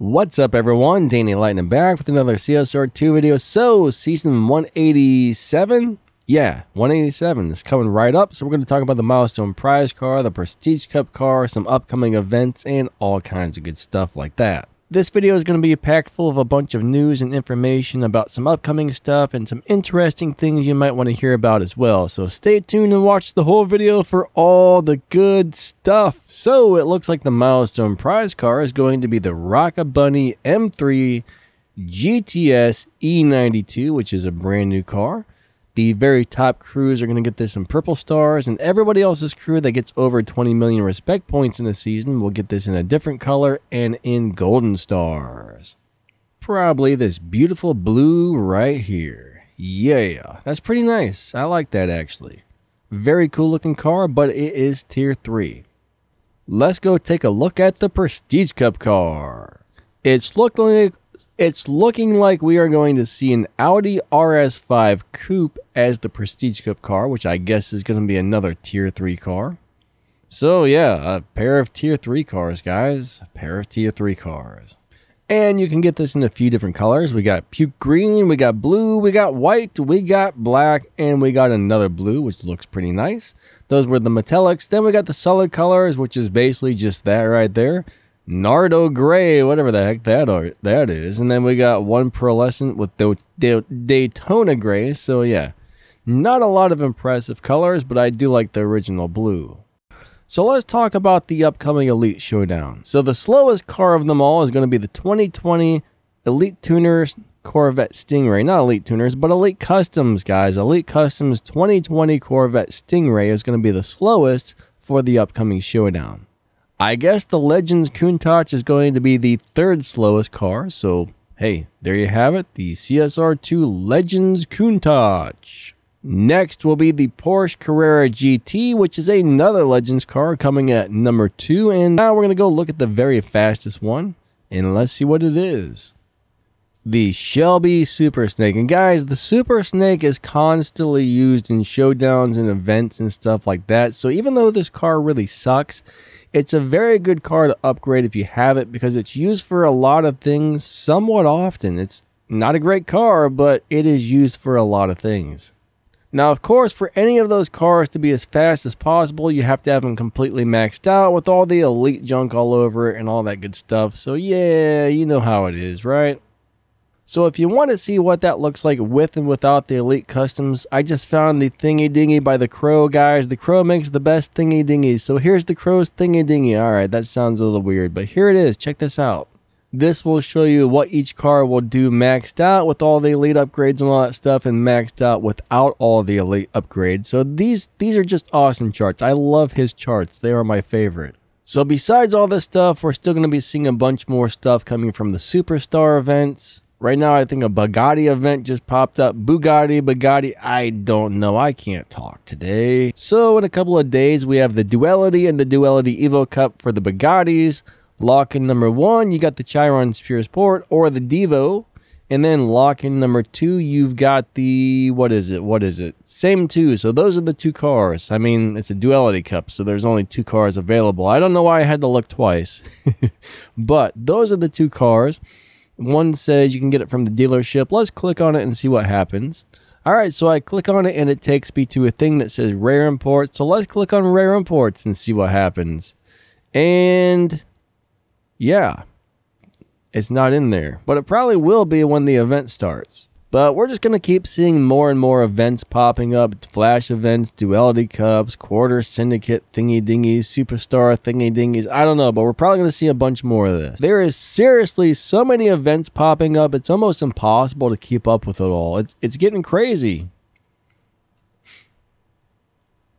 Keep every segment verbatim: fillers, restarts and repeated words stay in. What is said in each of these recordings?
What's up, everyone? Danny Lightning back with another C S R two video. So, season one eighty-seven? Yeah, one eighty-seven is coming right up. So, we're going to talk about the milestone prize car, the prestige cup car, some upcoming events, and all kinds of good stuff like that. This video is going to be packed full of a bunch of news and information about some upcoming stuff and some interesting things you might want to hear about as well. So stay tuned and watch the whole video for all the good stuff. So it looks like the milestone prize car is going to be the Rockabunny M three G T S E ninety-two, which is a brand new car. The very top crews are going to get this in purple stars, and everybody else's crew that gets over twenty million respect points in a season will get this in a different color and in golden stars. Probably this beautiful blue right here. Yeah, that's pretty nice. I like that actually. Very cool looking car, but it is tier three. Let's go take a look at the Prestige Cup car. It's looking like It's looking like we are going to see an Audi R S five coupe as the Prestige Cup car, which I guess is going to be another tier three car. So yeah, a pair of tier three cars, guys. A pair of tier three cars. And you can get this in a few different colors. We got puke green, we got blue, we got white, we got black, and we got another blue, which looks pretty nice. Those were the metallics. Then we got the solid colors, which is basically just that right there. Nardo Gray, whatever the heck that are, that is. And then we got one pearlescent with the, the Daytona Gray. So yeah, not a lot of impressive colors, but I do like the original blue. So let's talk about the upcoming Elite Showdown. So the slowest car of them all is going to be the twenty twenty Elite Tuners Corvette Stingray. Not Elite Tuners, but Elite Customs, guys. Elite Customs twenty twenty Corvette Stingray is going to be the slowest for the upcoming showdown. I guess the Legends Countach is going to be the third slowest car, so hey, there you have it, the C S R two Legends Countach. Next will be the Porsche Carrera G T, which is another Legends car coming at number two, and now we're going to go look at the very fastest one, and let's see what it is. The Shelby Super Snake. And guys, the Super Snake is constantly used in showdowns and events and stuff like that. So even though this car really sucks, it's a very good car to upgrade if you have it, because it's used for a lot of things somewhat often. It's not a great car, but it is used for a lot of things. Now, of course, for any of those cars to be as fast as possible, you have to have them completely maxed out with all the elite junk all over it and all that good stuff. So yeah, you know how it is, right? So if you want to see what that looks like with and without the Elite Customs, I just found the Thingy Dingy by the Crow, guys. The Crow makes the best Thingy Dingies. So here's the Crow's Thingy Dingy. All right, that sounds a little weird, but here it is. Check this out. This will show you what each car will do maxed out with all the elite upgrades and all that stuff, and maxed out without all the elite upgrades. So these, these are just awesome charts. I love his charts. They are my favorite. So besides all this stuff, we're still going to be seeing a bunch more stuff coming from the Superstar events. Right now, I think a Bugatti event just popped up. Bugatti, Bugatti, I don't know. I can't talk today. So in a couple of days, we have the Duality and the Duality Evo Cup for the Bugattis. Lock-in number one, you got the Chiron Super Sport or the Devo. And then lock-in number two, you've got the, what is it? What is it? Same two. So those are the two cars. I mean, it's a Duality Cup, so there's only two cars available. I don't know why I had to look twice. But those are the two cars. One says you can get it from the dealership. Let's click on it and see what happens. All right, so I click on it and it takes me to a thing that says Rare Imports. So let's click on Rare Imports and see what happens. And yeah, it's not in there, but it probably will be when the event starts. But we're just going to keep seeing more and more events popping up. Flash events, Duality Cups, Quarter Syndicate, Thingy Dingies, Superstar Thingy Dingies. I don't know, but we're probably going to see a bunch more of this. There is seriously so many events popping up. It's almost impossible to keep up with it all. It's, it's getting crazy.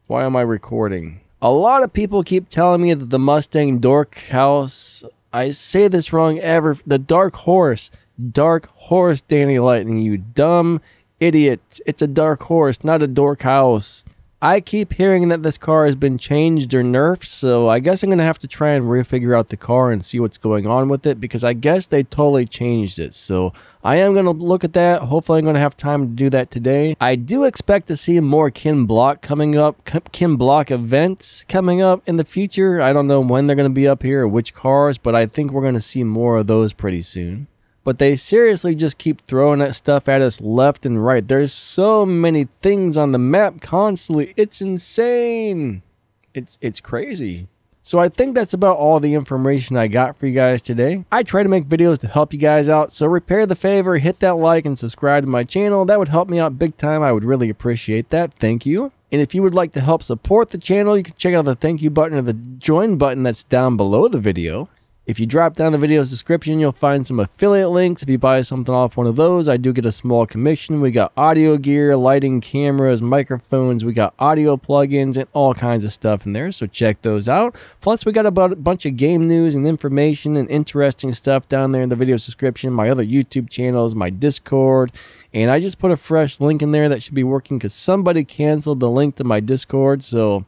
Why am I recording? A lot of people keep telling me that the Mustang Dark Horse... I say this wrong ever. The Dark Horse. Dark Horse, Danny Lightning, you dumb idiot. It's a dark horse, not a dork house. I keep hearing that this car has been changed or nerfed, so I guess I'm going to have to try and refigure out the car and see what's going on with it, because I guess they totally changed it. So I am going to look at that. Hopefully I'm going to have time to do that today. I do expect to see more Kim Block coming up, Kim Block events coming up in the future. I don't know when they're going to be up here or which cars, but I think we're going to see more of those pretty soon. But they seriously just keep throwing that stuff at us left and right. There's so many things on the map constantly. It's insane. It's it's crazy. So I think that's about all the information I got for you guys today. I try to make videos to help you guys out, so repair the favor, hit that like, and subscribe to my channel. That would help me out big time. I would really appreciate that. Thank you. And if you would like to help support the channel, you can check out the thank you button or the join button that's down below the video. If you drop down the video's description, you'll find some affiliate links. If you buy something off one of those, I do get a small commission. We got audio gear, lighting, cameras, microphones. We got audio plugins and all kinds of stuff in there, so check those out. Plus, we got a bunch of game news and information and interesting stuff down there in the video's description. My other YouTube channels, my Discord. And I just put a fresh link in there that should be working because somebody canceled the link to my Discord. So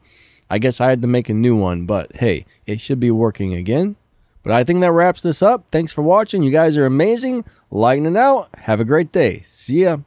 I guess I had to make a new one. But hey, it should be working again. But I think that wraps this up. Thanks for watching. You guys are amazing. Lightning out. Have a great day. See ya.